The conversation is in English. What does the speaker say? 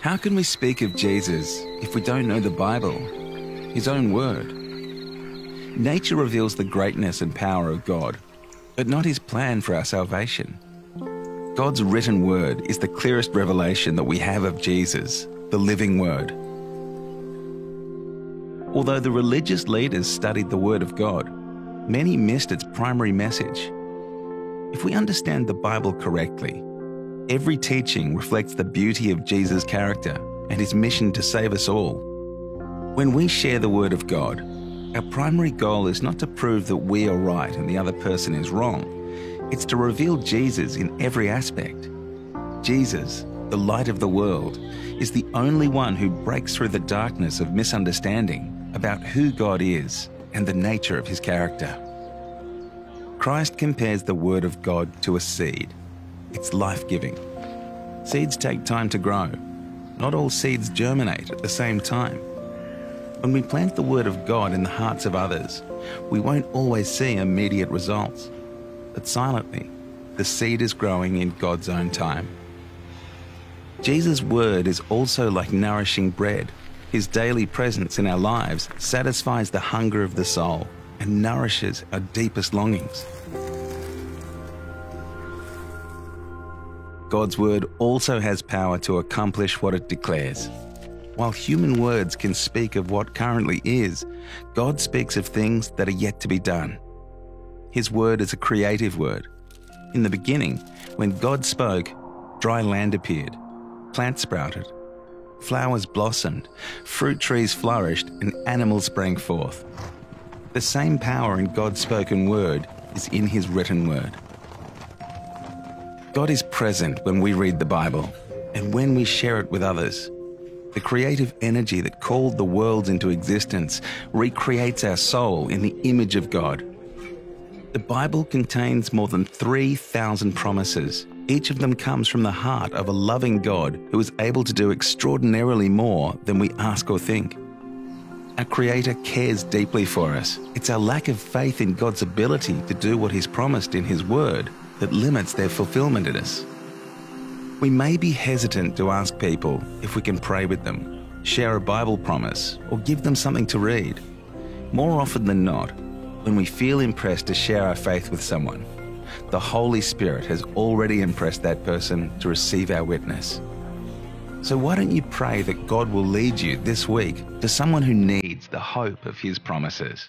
How can we speak of Jesus if we don't know the Bible, His own word? Nature reveals the greatness and power of God, but not His plan for our salvation. God's written word is the clearest revelation that we have of Jesus, the living word. Although the religious leaders studied the word of God, many missed its primary message. If we understand the Bible correctly, every teaching reflects the beauty of Jesus' character and His mission to save us all. When we share the word of God, our primary goal is not to prove that we are right and the other person is wrong. It's to reveal Jesus in every aspect. Jesus, the light of the world, is the only one who breaks through the darkness of misunderstanding about who God is and the nature of His character. Christ compares the word of God to a seed. It's life-giving. Seeds take time to grow. Not all seeds germinate at the same time. When we plant the word of God in the hearts of others, we won't always see immediate results. But silently, the seed is growing in God's own time. Jesus' word is also like nourishing bread. His daily presence in our lives satisfies the hunger of the soul and nourishes our deepest longings. God's word also has power to accomplish what it declares. While human words can speak of what currently is, God speaks of things that are yet to be done. His word is a creative word. In the beginning, when God spoke, dry land appeared, plants sprouted, flowers blossomed, fruit trees flourished, and animals sprang forth. The same power in God's spoken word is in His written word. God is present when we read the Bible and when we share it with others. The creative energy that called the worlds into existence recreates our soul in the image of God. The Bible contains more than 3,000 promises. Each of them comes from the heart of a loving God who is able to do extraordinarily more than we ask or think. Our Creator cares deeply for us. It's our lack of faith in God's ability to do what He's promised in His word that limits their fulfillment in us. We may be hesitant to ask people if we can pray with them, share a Bible promise, or give them something to read. More often than not, when we feel impressed to share our faith with someone, the Holy Spirit has already impressed that person to receive our witness. So why don't you pray that God will lead you this week to someone who needs the hope of His promises?